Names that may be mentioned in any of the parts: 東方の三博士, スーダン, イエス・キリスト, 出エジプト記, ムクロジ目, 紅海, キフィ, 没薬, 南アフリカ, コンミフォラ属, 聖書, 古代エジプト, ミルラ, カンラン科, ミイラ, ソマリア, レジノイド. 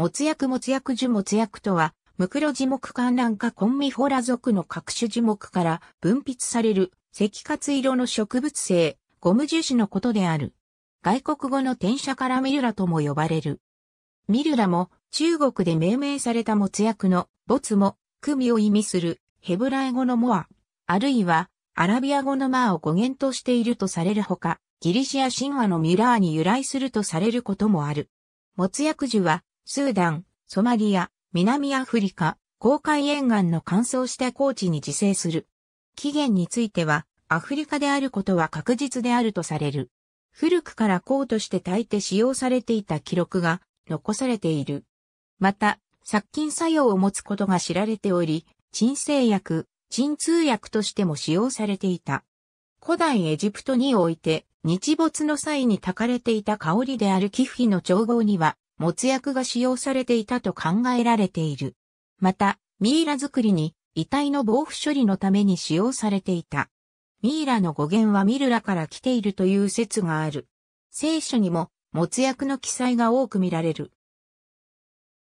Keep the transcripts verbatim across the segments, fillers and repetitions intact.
没薬没薬樹没薬とは、ムクロジ目観覧科コンミフォラ属の各種樹木から分泌される赤褐色の植物性、ゴム樹脂のことである。外国語の転写からミルラとも呼ばれる。ミルラも中国で命名された没薬の没も組を意味するヘブライ語のモア、あるいはアラビア語のマーを語源としているとされるほか、ギリシア神話のミラーに由来するとされることもある。没薬樹はスーダン、ソマリア、南アフリカ、紅海沿岸の乾燥した高地に自生する。起源についてはアフリカであることは確実であるとされる。古くから香として炊いて使用されていた記録が残されている。また、殺菌作用を持つことが知られており、鎮静薬、鎮痛薬としても使用されていた。古代エジプトにおいて、日没の際に炊かれていた香りであるキフィの調合には、没薬が使用されていたと考えられている。また、ミイラ作りに遺体の防腐処理のために使用されていた。ミイラの語源はミルラから来ているという説がある。聖書にも、没薬の記載が多く見られる。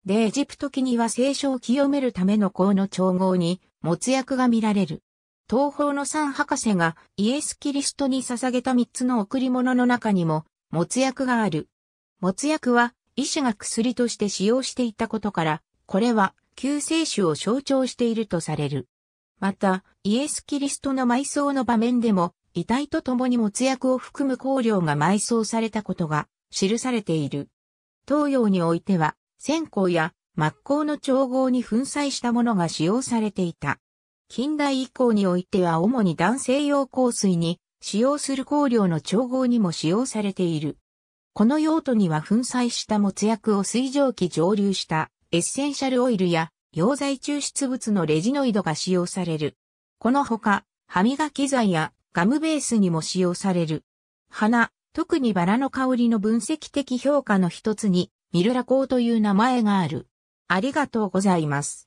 で、エジプト記には聖書を清めるための香の調合に、没薬が見られる。東方のサン博士がイエス・キリストに捧げた三つの贈り物の中にも、没薬がある。没薬は、医師が薬として使用していたことから、これは救世主を象徴しているとされる。また、イエス・キリストの埋葬の場面でも、遺体と共に没薬を含む香料が埋葬されたことが記されている。東洋においては、線香や末香の調合に粉砕したものが使用されていた。近代以降においては主に男性用香水に使用する香料の調合にも使用されている。この用途には粉砕した没薬を水蒸気蒸留したエッセンシャルオイルや溶剤抽出物のレジノイドが使用される。このほか、歯磨き剤やガムベースにも使用される。花、特にバラの香りの分析的評価の一つにミルラ香という名前がある。ありがとうございます。